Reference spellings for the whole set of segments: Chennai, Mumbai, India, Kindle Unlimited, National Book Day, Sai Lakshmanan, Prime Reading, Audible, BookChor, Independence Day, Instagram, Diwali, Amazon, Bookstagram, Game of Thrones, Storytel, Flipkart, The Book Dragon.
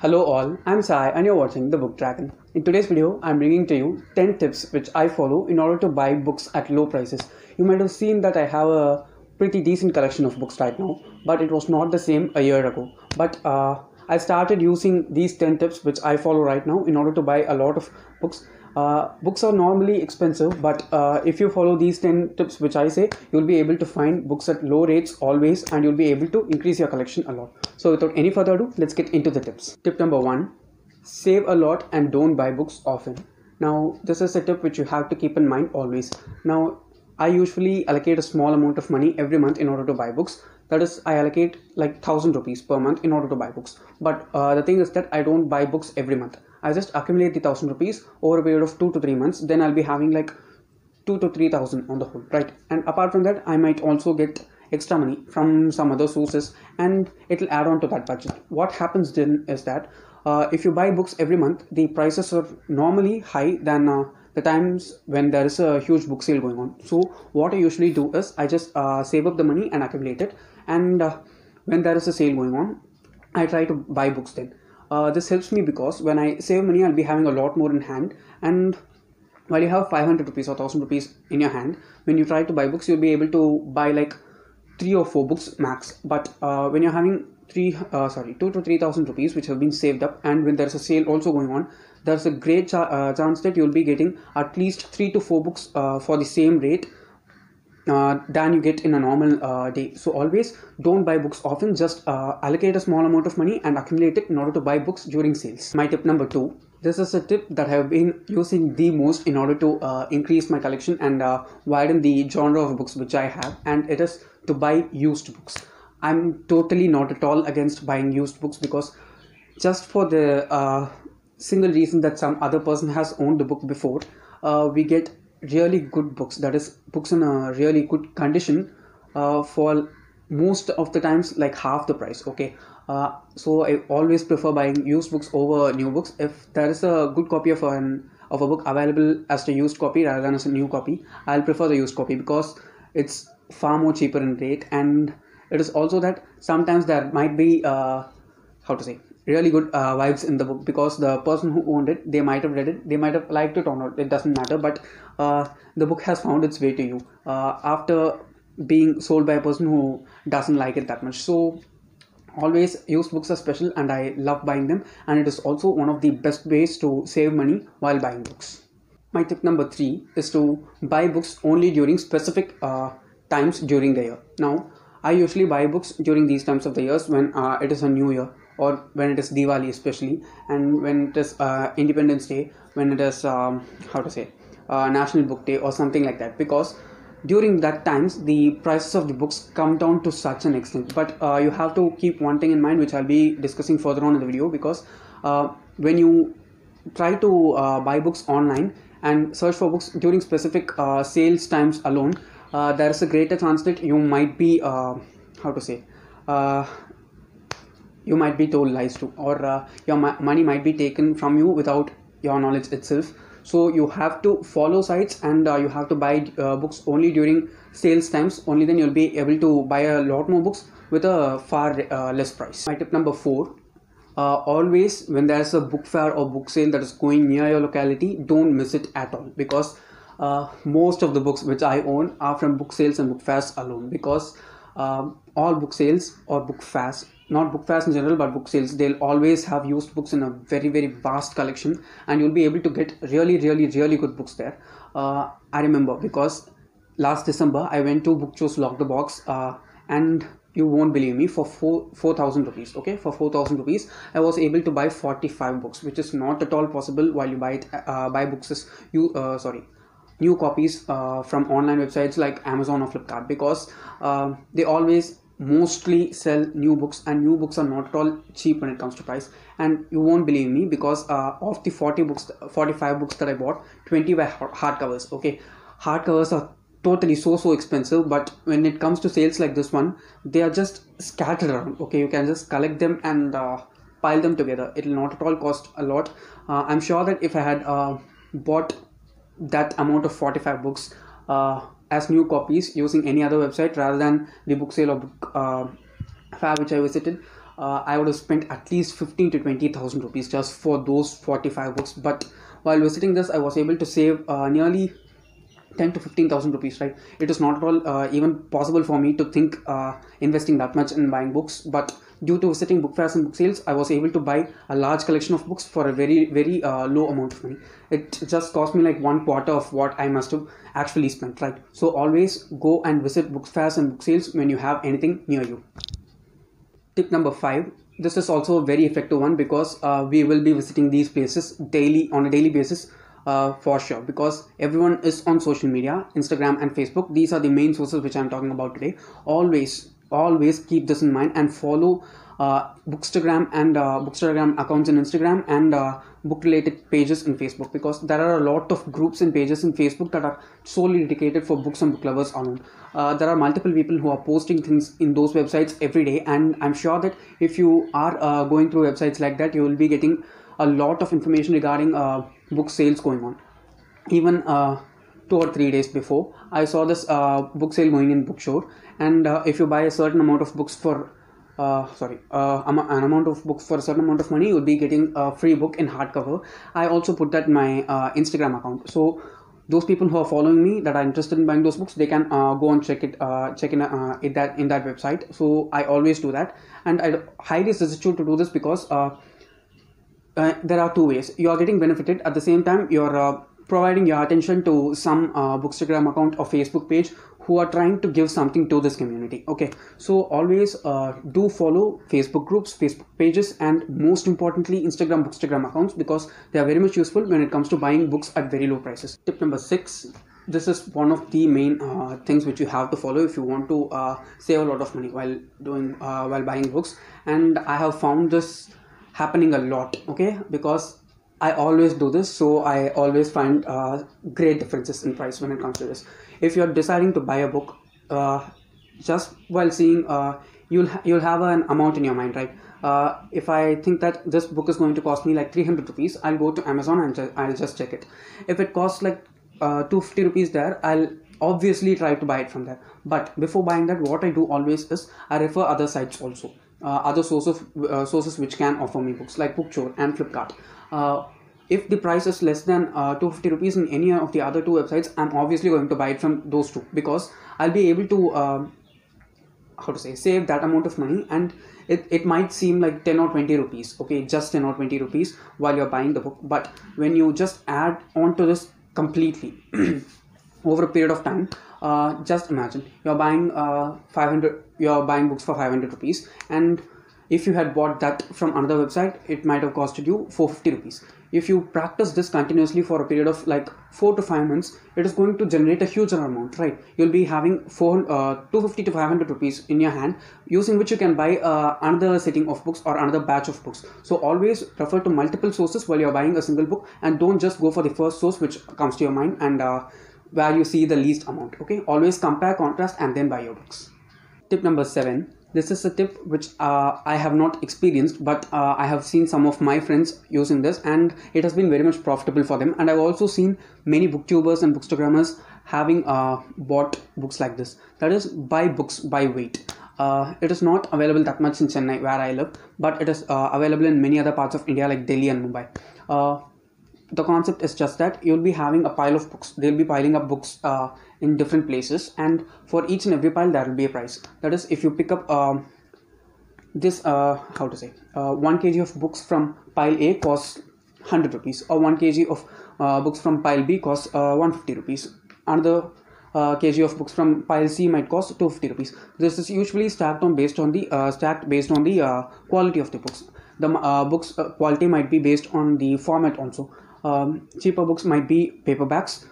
Hello all, I'm Sai and you're watching The Book Dragon. In today's video, I'm bringing to you 10 tips which I follow in order to buy books at low prices. You might have seen that I have a pretty decent collection of books right now, but it was not the same a year ago. But I started using these 10 tips which I follow right now in order to buy a lot of books. Books are normally expensive, but if you follow these 10 tips which I say, you'll be able to find books at low rates always, and you'll be able to increase your collection a lot. So without any further ado, let's get into the tips. Tip number 1, save a lot and don't buy books often. Now, this is a tip which you have to keep in mind always. Now, I usually allocate a small amount of money every month in order to buy books. That is, I allocate like 1000 rupees per month in order to buy books. But the thing is that I don't buy books every month. I just accumulate the 1000 rupees over a period of 2 to 3 months. Then I'll be having like 2 to 3,000 on the whole, right? And apart from that, I might also get extra money from some other sources, and it'll add on to that budget. What happens then is that if you buy books every month, the prices are normally high than the times when there is a huge book sale going on. So what I usually do is I just save up the money and accumulate it, and when there is a sale going on, I try to buy books then. This helps me because when I save money, I'll be having a lot more in hand, and while you have 500 rupees or 1000 rupees in your hand, when you try to buy books, you'll be able to buy like 3 or 4 books max. But when you're having 2 to 3,000 rupees which have been saved up, and when there's a sale also going on, there's a great chance that you'll be getting at least 3 to 4 books for the same rate than you get in a normal day. So always don't buy books often, just allocate a small amount of money and accumulate it in order to buy books during sales. My tip number 2, this is a tip that I have been using the most in order to increase my collection and widen the genre of books which I have, and it is to buy used books. I'm totally not at all against buying used books, because just for the single reason that some other person has owned the book before, we get really good books, that is, books in a really good condition for most of the times like half the price, okay? So I always prefer buying used books over new books. If there is a good copy of a book available as a used copy rather than as a new copy, I'll prefer the used copy because it's far more cheaper in rate, and it is also that sometimes there might be really good vibes in the book, because the person who owned it, they might have read it, they might have liked it or not, it doesn't matter, but the book has found its way to you after being sold by a person who doesn't like it that much. So always, used books are special and I love buying them, and it is also one of the best ways to save money while buying books. My tip number 3 is to buy books only during specific times during the year. Now, I usually buy books during these times of the years when it is a new year, or when it is Diwali especially, and when it is Independence Day, when it is National Book Day or something like that, because during that times the prices of the books come down to such an extent. But you have to keep one thing in mind which I'll be discussing further on in the video, because when you try to buy books online and search for books during specific sales times alone, there is a greater chance that you might be you might be told lies to, or your money might be taken from you without your knowledge itself. So you have to follow sites, and you have to buy books only during sales times. Only then you'll be able to buy a lot more books with a far less price. My tip number 4, always when there's a book fair or book sale that is going near your locality, don't miss it at all, because most of the books which I own are from book sales and book fairs alone, because all book sales or book fairs, not book fairs in general but book sales, they'll always have used books in a very, very vast collection, and you'll be able to get really good books there. I remember because last December I went to BookChor's Lock the Box, and you won't believe me, for 4,000 rupees, okay, for 4,000 rupees I was able to buy 45 books, which is not at all possible while you buy books as new copies from online websites like Amazon or Flipkart, because they always mostly sell new books, and new books are not at all cheap when it comes to price. And you won't believe me, because of the 45 books that I bought, 20 were hardcovers, okay? Hardcovers are totally so expensive, but when it comes to sales like this one, they are just scattered around, okay? You can just collect them and pile them together. It will not at all cost a lot. I'm sure that if I had bought that amount of 45 books as new copies using any other website rather than the book sale or book fair which I visited, I would have spent at least 15 to 20,000 rupees just for those 45 books. But while visiting this, I was able to save nearly 10 to 15,000 rupees, right? It is not at all even possible for me to think investing that much in buying books. But due to visiting book fairs and book sales, I was able to buy a large collection of books for a very, very low amount of money. It just cost me like one quarter of what I must have actually spent, right? So always go and visit book fairs and book sales when you have anything near you. Tip number 5. This is also a very effective one because we will be visiting these places on a daily basis. For sure, because everyone is on social media, Instagram and Facebook. These are the main sources which I'm talking about today. Always keep this in mind and follow Bookstagram and Bookstagram accounts in Instagram and book related pages in Facebook, because there are a lot of groups and pages in Facebook that are solely dedicated for books and book lovers alone. There are multiple people who are posting things in those websites every day, and I'm sure that if you are going through websites like that, you will be getting a lot of information regarding book sales going on. Even 2 or 3 days before, I saw this book sale going in BookChor, and if you buy a certain amount of books for an amount of books for a certain amount of money, you'll be getting a free book in hardcover. I also put that in my Instagram account, so those people who are following me that are interested in buying those books, they can go and check in that website. So I always do that, and I highly suggest you to do this because there are two ways. You are getting benefited at the same time. You are providing your attention to some Bookstagram account or Facebook page who are trying to give something to this community. Okay, so always do follow Facebook groups, Facebook pages, and most importantly Instagram Bookstagram accounts, because they are very much useful when it comes to buying books at very low prices. Tip number 6. This is one of the main things which you have to follow if you want to save a lot of money while buying books, and I have found this happening a lot, okay, because I always do this. So I always find great differences in price when it comes to this. If you're deciding to buy a book, just while seeing, you'll have an amount in your mind, right? If I think that this book is going to cost me like 300 rupees, I'll go to Amazon and I'll just check it. If it costs like 250 rupees there, I'll obviously try to buy it from there. But before buying that, what I do always is I refer other sites also. Other sources which can offer me books like BookChor and Flipkart. If the price is less than 250 rupees in any of the other two websites, I'm obviously going to buy it from those two, because I'll be able to save that amount of money, and it might seem like 10 or 20 rupees, okay, just 10 or 20 rupees while you're buying the book. But when you just add on to this completely over a period of time, just imagine you're buying books for 500 rupees, and if you had bought that from another website, it might have costed you 450 rupees. If you practice this continuously for a period of like 4 to 5 months, it is going to generate a huge amount, right? You'll be having 250 to 500 rupees in your hand, using which you can buy another setting of books or another batch of books. So always refer to multiple sources while you're buying a single book, and don't just go for the first source which comes to your mind and where you see the least amount. Okay, always compare, contrast, and then buy your books. Tip number 7. This is a tip which I have not experienced, but I have seen some of my friends using this, and it has been very much profitable for them. And I've also seen many booktubers and bookstagrammers having bought books like this. That is, buy books by weight. It is not available that much in Chennai where I live, but it is available in many other parts of India like Delhi and Mumbai. The concept is just that you'll be having a pile of books. They'll be piling up books in different places, and for each and every pile there will be a price. That is, if you pick up this 1 kg of books from pile A costs 100 rupees, or 1 kg of books from pile B costs 150 rupees, another kg of books from pile C might cost 250 rupees. This is usually stacked based on the quality of the books. The books quality might be based on the format also. Cheaper books might be paperbacks,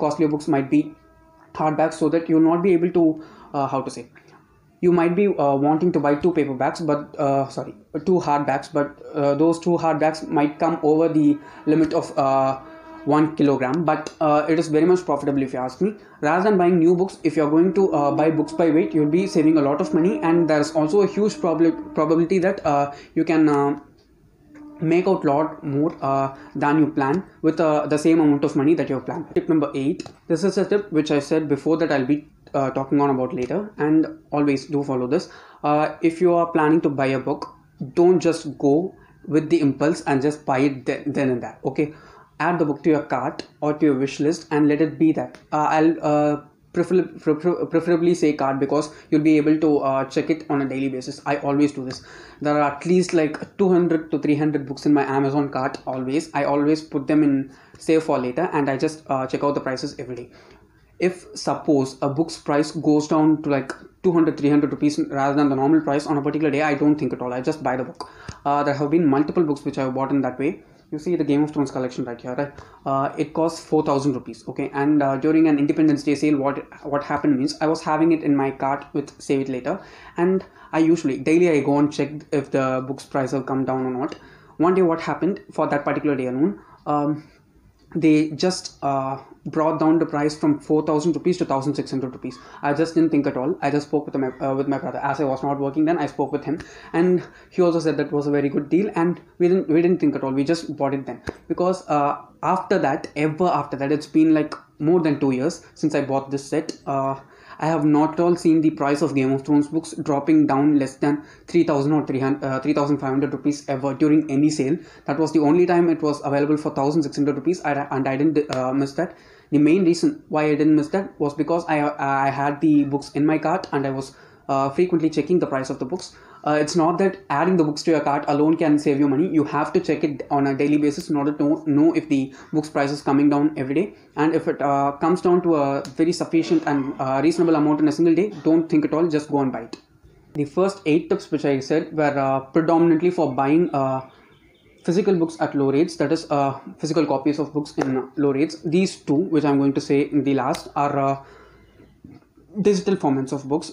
costlier books might be hardbacks, so that you'll not be able to you might be wanting to buy two hardbacks, but those two hardbacks might come over the limit of 1 kilogram, but it is very much profitable if you ask me. Rather than buying new books, if you're going to buy books by weight, you'll be saving a lot of money, and there's also a huge probability that you can make out lot more than you plan with the same amount of money that you have planned. Tip number 8. This is a tip which I said before that I'll be talking on about later, and always do follow this. If you are planning to buy a book, Don't just go with the impulse and just buy it then and there. Okay, add the book to your cart or to your wish list and let it be that. Preferably say cart, because you'll be able to check it on a daily basis. I always do this. There are at least like 200 to 300 books in my Amazon cart always. I always put them in save for later, and I just check out the prices every day. If suppose a book's price goes down to like 200-300 rupees rather than the normal price on a particular day, I don't think at all. I just buy the book. There have been multiple books which I have bought in that way. You see the Game of Thrones collection right here, right? It costs 4,000 rupees, okay? And during an Independence Day sale, what happened means I was having it in my cart with Save It Later, and I usually, daily I go and check if the book's price have come down or not. One day what happened for that particular day alone, they just brought down the price from 4,000 rupees to 1,600 rupees. I just didn't think at all. I just spoke with my brother. As I was not working then, I spoke with him, and he also said that was a very good deal, and we didn't think at all. We just bought it then, because after that, it's been like more than 2 years since I bought this set. I have not at all seen the price of Game of Thrones books dropping down less than 3,000 or 3,500 rupees ever during any sale. That was the only time it was available for 1,600 rupees, and I didn't miss that. The main reason why I didn't miss that was because I had the books in my cart, and I was frequently checking the price of the books. It's not that adding the books to your cart alone can save you money. You have to check it on a daily basis in order to know if the book's price is coming down every day. And if it comes down to a very sufficient and reasonable amount in a single day, don't think at all, just go and buy it. The first 8 tips which I said were predominantly for buying physical books at low rates, that is physical copies of books in low rates. These two, which I'm going to say in the last, are digital formats of books.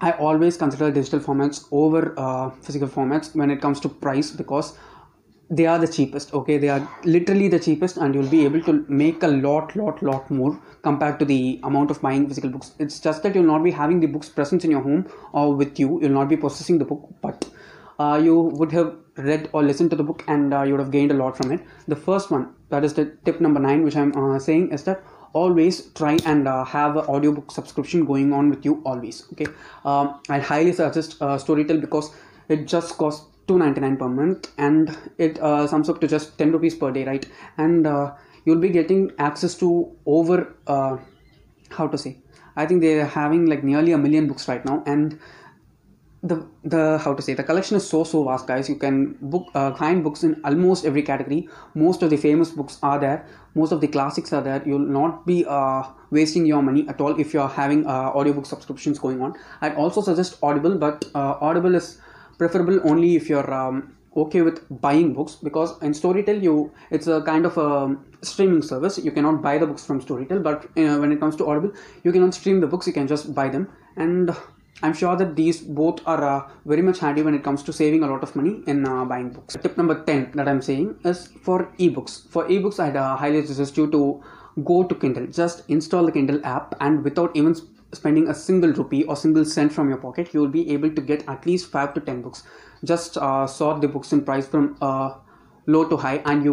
I always consider digital formats over physical formats when it comes to price, because they are the cheapest, okay? They are literally the cheapest, and you'll be able to make a lot more compared to the amount of buying physical books. It's just that you'll not be having the book's presence in your home or with you. You'll not be possessing the book, but you would have read or listened to the book, and you would have gained a lot from it. The first one, that is the tip number 9, which I'm saying, is that always try and have an audiobook subscription going on with you always, okay? I highly suggest Storytel, because it just costs $2.99 per month, and it sums up to just 10 rupees per day, right? And you'll be getting access to over I think they're having like nearly 1 million books right now, and the collection is so vast, guys. You can find books in almost every category. Most of the famous books are there, most of the classics are there. You'll not be wasting your money at all if you're having audiobook subscriptions going on. I'd also suggest Audible, but Audible is preferable only if you're okay with buying books, because in Storytel it's a kind of a streaming service. You cannot buy the books from Storytel, but when it comes to Audible, you cannot stream the books, you can just buy them. And I'm sure that these both are very much handy when it comes to saving a lot of money in buying books. Tip number 10 that I'm saying is for ebooks. For ebooks, I'd highly suggest you to go to Kindle. Just install the Kindle app, and without even spending a single rupee or single cent from your pocket, you will be able to get at least 5 to 10 books. Just sort the books in price from low to high, and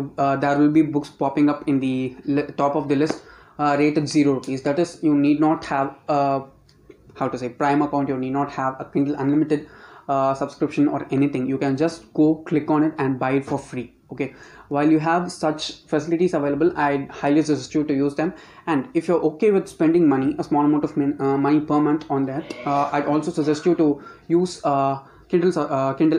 there will be books popping up in the top of the list rated 0 rupees. That is, you need not have Prime account. You need not have a Kindle Unlimited subscription or anything. You can just go click on it and buy it for free, okay? While you have such facilities available, I highly suggest you to use them. And if you're okay with spending money, a small amount of money per month on that, I'd also suggest you to use Kindle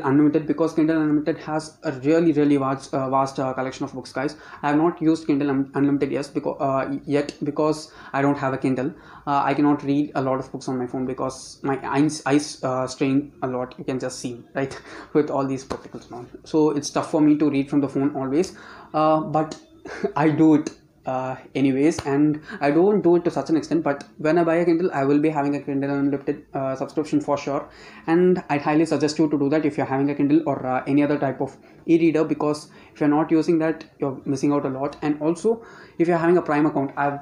Unlimited, because Kindle Unlimited has a really vast collection of books, guys. I have not used Kindle Unlimited yet because I don't have a Kindle. I cannot read a lot of books on my phone because my eyes strain a lot. You can just see, right, with all these particles now. So it's tough for me to read from the phone always, but I do it anyways, and I don't do it to such an extent. But when I buy a Kindle, I will be having a Kindle Unlimited subscription for sure, and I'd highly suggest you to do that if you're having a Kindle or any other type of e-reader, because if you're not using that, you're missing out a lot. And also, if you're having a Prime account, I've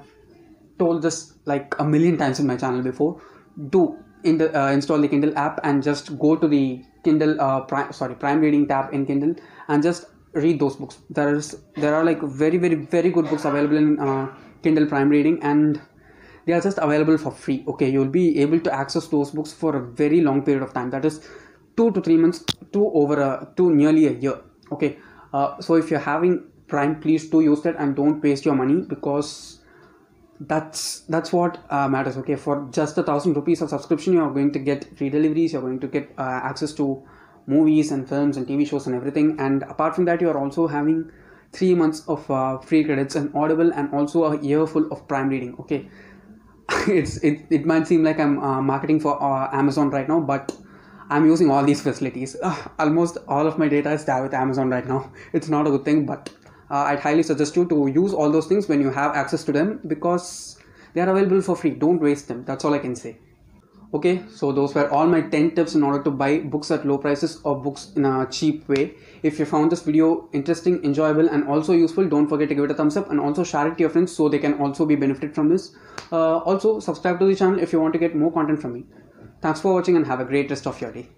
told this like 1 million times in my channel before, do install the Kindle app and just go to the Kindle Prime Reading tab in Kindle and just read those books. There are like very good books available in Kindle Prime Reading, and they are just available for free, okay? You'll be able to access those books for a very long period of time, that is 2 to 3 months nearly a year. Okay, so if you're having Prime, please do use that and don't waste your money, because that's what matters. Okay, for just 1,000 rupees of subscription, you are going to get free deliveries, you're going to get access to movies and films and TV shows and everything. And apart from that, you are also having 3 months of free credits and Audible, and also a year full of Prime Reading. Okay, it might seem like I'm marketing for Amazon right now, but I'm using all these facilities. Almost all of my data is there with Amazon right now. It's not a good thing, but I'd highly suggest you to use all those things when you have access to them, because they are available for free. Don't waste them. That's all I can say. Okay, so those were all my 10 tips in order to buy books at low prices or books in a cheap way. If you found this video interesting, enjoyable and also useful, don't forget to give it a thumbs up and also share it to your friends so they can also be benefited from this. Also subscribe to the channel if you want to get more content from me. Thanks for watching and have a great rest of your day.